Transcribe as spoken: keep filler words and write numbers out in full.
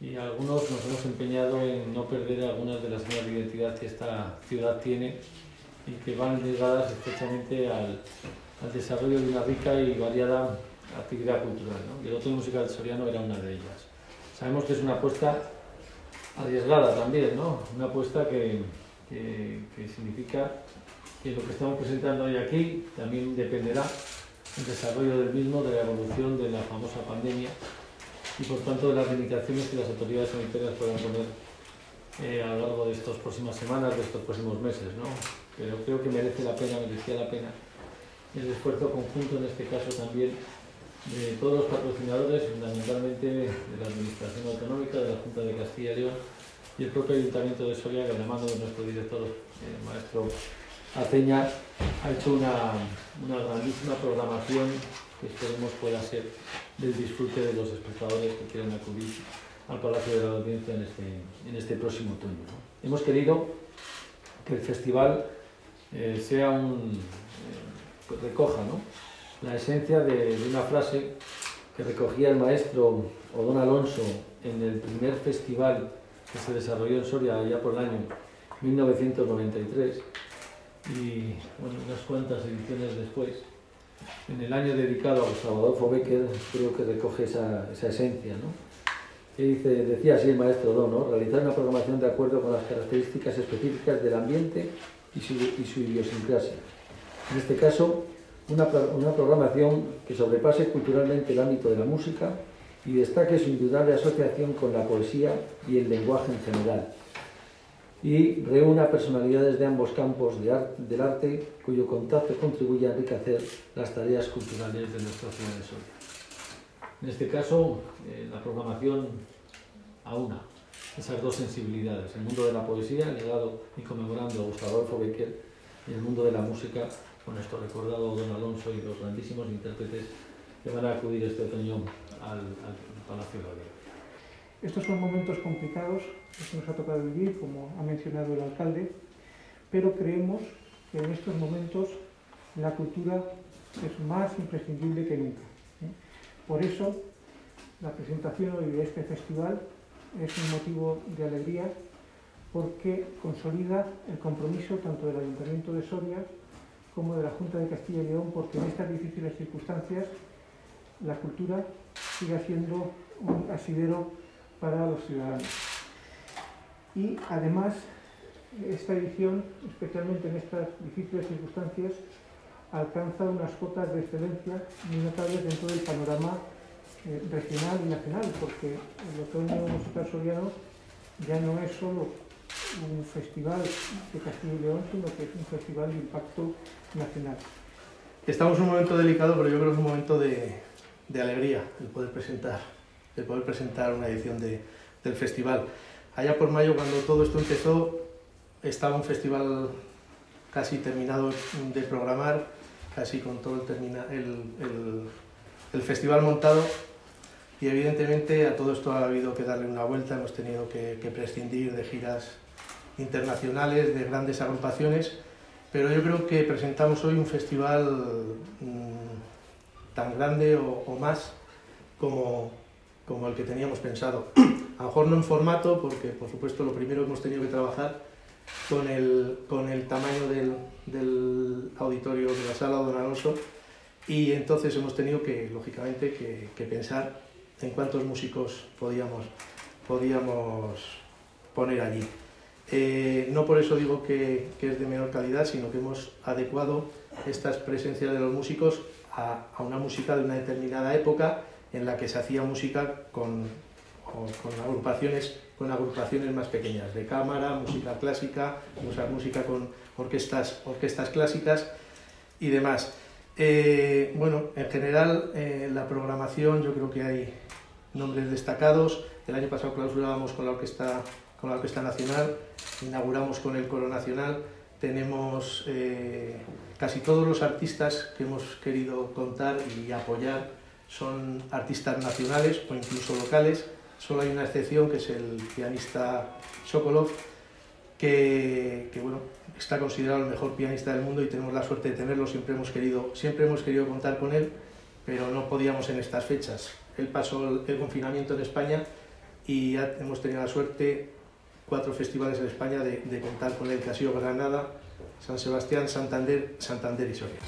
Y algunos nos hemos empeñado en no perder algunas de las señas de identidad que esta ciudad tiene y que van ligadas estrechamente al, al desarrollo de una rica y variada actividad cultural, ¿no? Y el Otoño Musical Soriano era una de ellas. Sabemos que es una apuesta arriesgada también, ¿no? Una apuesta que, que, que significa que lo que estamos presentando hoy aquí también dependerá del desarrollo del mismo, de la evolución de la famosa pandemia y por tanto de las limitaciones que las autoridades sanitarias puedan poner eh, a lo largo de estas próximas semanas, de estos próximos meses, ¿no? Pero creo que merece la pena, merecía la pena el esfuerzo conjunto en este caso también de todos los patrocinadores, fundamentalmente de la Administración Autonómica, de la Junta de Castilla y León y el propio Ayuntamiento de Soria, que a la mano de nuestro director, el maestro Aceña, ha hecho una, una grandísima programación que esperemos pueda ser del disfrute de los espectadores que quieran acudir al Palacio de la Audiencia en este, en este próximo otoño, ¿no? Hemos querido que el festival eh, sea un, eh, recoja, ¿no?, la esencia de, de una frase que recogía el maestro Odón Alonso en el primer festival que se desarrolló en Soria allá por el año mil novecientos noventa y tres y bueno, unas cuantas ediciones después, en el año dedicado a Gustavo Adolfo Bécquer, creo que recoge esa, esa esencia, ¿no? Que dice, decía así el maestro Odón, ¿no? Realizar una programación de acuerdo con las características específicas del ambiente y su, y su idiosincrasia. En este caso, una, una programación que sobrepase culturalmente el ámbito de la música y destaque su indudable asociación con la poesía y el lenguaje en general, y reúna personalidades de ambos campos de arte, del arte cuyo contacto contribuye a enriquecer las tareas culturales de nuestra ciudad de Soria. En este caso, eh, la programación aúna esas dos sensibilidades, el mundo de la poesía, legado y conmemorando a Gustavo Adolfo Bécquer, y el mundo de la música, con nuestro recordado Don Alonso y los grandísimos intérpretes que van a acudir este otoño al, al Palacio de la Vierda. Estos son momentos complicados que nos ha tocado vivir, como ha mencionado el alcalde, pero creemos que en estos momentos la cultura es más imprescindible que nunca, ¿eh? Por eso, la presentación hoy de este festival es un motivo de alegría porque consolida el compromiso tanto del Ayuntamiento de Soria como de la Junta de Castilla y León, porque en estas difíciles circunstancias la cultura sigue siendo un asidero para los ciudadanos. Y además, esta edición, especialmente en estas difíciles circunstancias, alcanza unas cotas de excelencia muy notables dentro del panorama eh, regional y nacional, porque el Otoño Musical Soriano ya no es solo un festival de Castilla y León, sino que es un festival de impacto nacional. Estamos en un momento delicado, pero yo creo que es un momento de, de alegría el poder presentar de poder presentar una edición de, del festival. Allá por mayo, cuando todo esto empezó, estaba un festival casi terminado de programar, casi con todo el, termina, el, el, el festival montado, y evidentemente a todo esto ha habido que darle una vuelta, hemos tenido que, que prescindir de giras internacionales, de grandes agrupaciones, pero yo creo que presentamos hoy un festival mmm, tan grande o, o más como como el que teníamos pensado. A lo mejor no en formato, porque por supuesto lo primero hemos tenido que trabajar con el, con el tamaño del, del auditorio de la sala Don Alonso, y entonces hemos tenido que, lógicamente, que, que pensar en cuántos músicos podíamos, podíamos poner allí. Eh, no por eso digo que, que es de menor calidad, sino que hemos adecuado estas presencias de los músicos a, a una música de una determinada época, en la que se hacía música con, con, agrupaciones, con agrupaciones más pequeñas, de cámara, música clásica, música con orquestas, orquestas clásicas y demás. Eh, bueno, en general, eh, la programación, yo creo que hay nombres destacados. El año pasado clausurábamos con la Orquesta, con la Orquesta Nacional, inauguramos con el Coro Nacional, tenemos eh, casi todos los artistas que hemos querido contar y apoyar son artistas nacionales o incluso locales. Solo hay una excepción, que es el pianista Sokolov, que, que bueno, está considerado el mejor pianista del mundo y tenemos la suerte de tenerlo, siempre hemos querido, siempre hemos querido contar con él, pero no podíamos en estas fechas. Él pasó el confinamiento en España y ya hemos tenido la suerte, cuatro festivales en España, de, de contar con él, que ha sido Granada, San Sebastián, Santander, Santander y Soria.